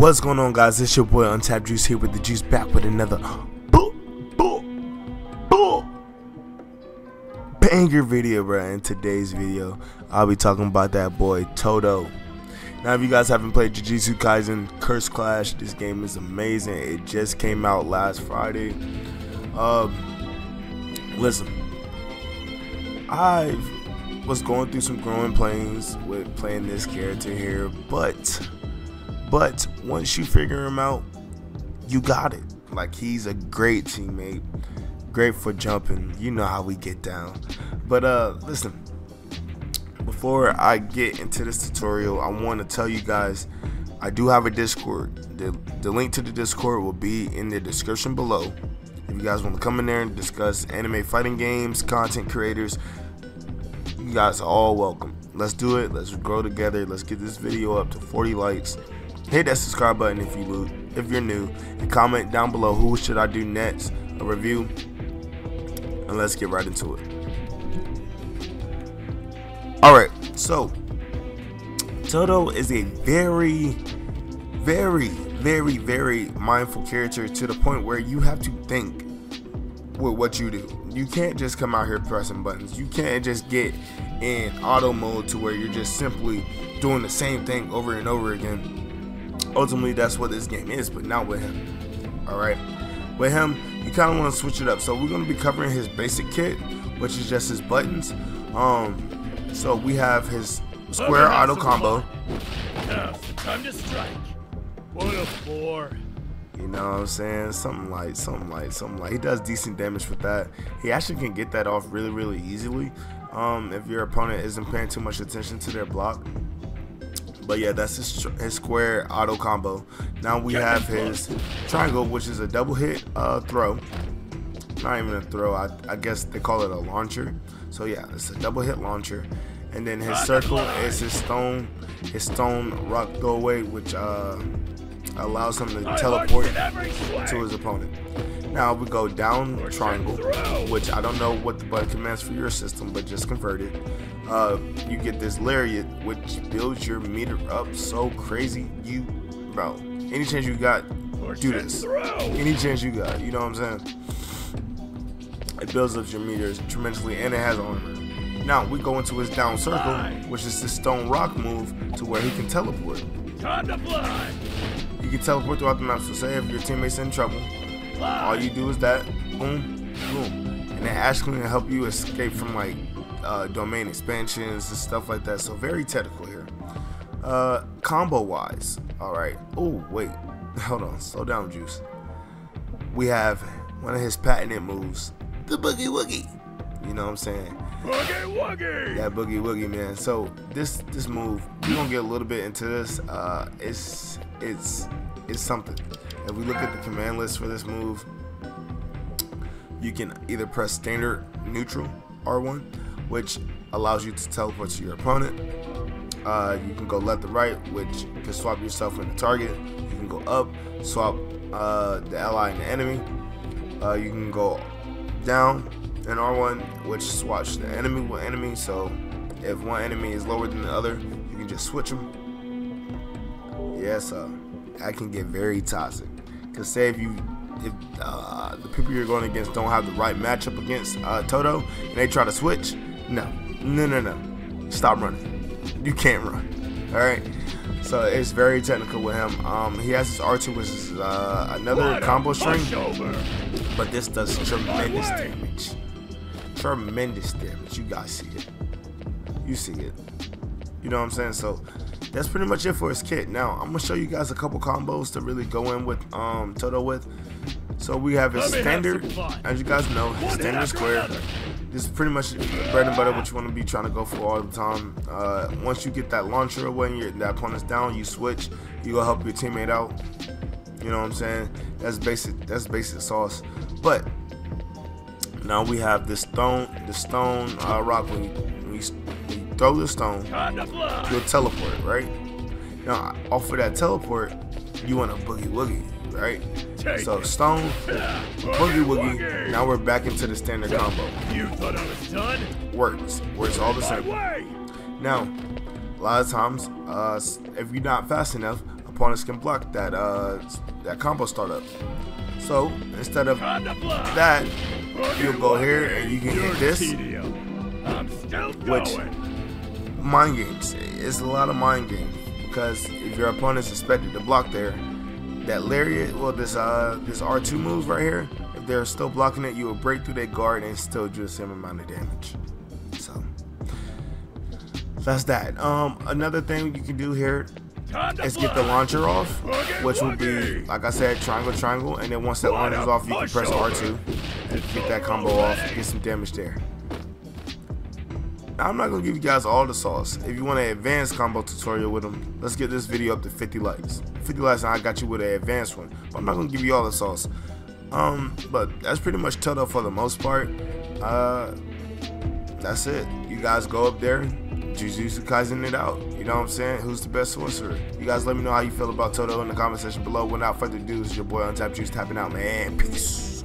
What's going on, guys? It's your boy Untapped Juice here with the Juice, back with another banger video, bro. In today's video, I'll be talking about that boy Todo. Now, if you guys haven't played Jujutsu Kaisen Cursed Clash, this game is amazing. It just came out last Friday. Listen, I was going through some growing pains with playing this character here, but once you figure him out, you got it. Like, he's a great teammate, great for jumping. You know how we get down. But listen, before I get into this tutorial, I want to tell you guys I do have a Discord. The link to the Discord will be in the description below. If you guys want to come in there and discuss anime fighting games, content creators, you guys are all welcome. Let's do it. Let's grow together. Let's get this video up to 40 likes. Hit that subscribe button if you're new, and comment down below who should I do next, a review, and let's get right into it. Alright, so Todo is a very, very, very, very mindful character, to the point where you have to think with what you do. You can't just come out here pressing buttons. You can't just get in auto mode to where you're just simply doing the same thing over and over again. Ultimately, that's what this game is, but not with him. Alright, with him, you kind of want to switch it up. So we're going to be covering his basic kit, which is just his buttons. So we have his square auto combo. Time to strike. Four. You know what I'm saying? Something light. He does decent damage with that. He actually can get that off really easily if your opponent isn't paying too much attention to their block. But yeah, that's his square auto combo. Now we have his triangle, which is a double hit throw. Not even a throw. I guess they call it a launcher. So yeah, it's a double hit launcher. And then his circle is his stone rock throwaway, which allows him to teleport to his opponent. Now we go down triangle, which I don't know what the button commands for your system, but just convert it. You get this lariat, which builds your meter up so crazy. You, bro, any chance you got, do this. Any chance you got, you know what I'm saying? It builds up your meters tremendously, and it has armor. Now we go into his down circle, which is the stone rock move, to where he can teleport. You can teleport throughout the map. So say if your teammate's in trouble, all you do is that, boom, boom, and it actually can help you escape from like domain expansions and stuff like that. So very technical here. Combo wise, all right. Oh wait, hold on, slow down, Juice. We have one of his patented moves, the Boogie Woogie. You know what I'm saying? Boogie Woogie. Yeah, Boogie Woogie, man. So this move, we're gonna get a little bit into this. It's something. If we look at the command list for this move, you can either press standard, neutral, R1, which allows you to teleport to your opponent. You can go left to right, which can swap yourself and the target. You can go up, swap the ally and the enemy. You can go down and R1, which swaps the enemy with enemy. So if one enemy is lower than the other, you can just switch them. Yes, I can get very toxic, because say if the people you're going against don't have the right matchup against Todo, and they try to switch, no, stop running. You can't run. All right, so it's very technical with him. He has his R2, which is another combo string, but this does tremendous damage. Tremendous damage. You guys see it. You see it. You know what I'm saying? So that's pretty much it for his kit. Now I'm gonna show you guys a couple combos to really go in with Todo with. So we have his standard, as you guys know, his standard square. This is pretty much bread and butter, what you want to be trying to go for all the time. Once you get that launcher away and that opponent's down, you switch. You go help your teammate out. You know what I'm saying? That's basic. That's basic sauce. But now we have this stone. The stone rock. When you throw the stone, you'll teleport, right? Now off of that teleport, you want a Boogie Woogie, right? So stone, Boogie Woogie. Now we're back into the standard combo. You thought I was done? Works all the same. Now, a lot of times, if you're not fast enough, opponents can block that that combo startup. So instead of that, you'll go here and you can hit this, which mind games. It's a lot of mind games because if your opponent's expected to block there, that lariat, well, this R2 move right here, if they're still blocking it, you will break through their guard and still do the same amount of damage. So that's that. Another thing you can do here is get the launcher off, which would be, like I said, triangle, triangle, and then once that launcher's off, you can press R2 and get that combo off and get some damage there. Now, I'm not gonna give you guys all the sauce. If you want an advanced combo tutorial with them, let's get this video up to 50 likes. 50 likes, and I got you with an advanced one. But I'm not gonna give you all the sauce. But that's pretty much Todo for the most part. That's it. You guys go up there, Jujutsu Kaisen it out. You know what I'm saying? Who's the best sorcerer? You guys let me know how you feel about Todo in the comment section below. Without further ado, it's your boy Untapped Juice tapping out, man. Peace.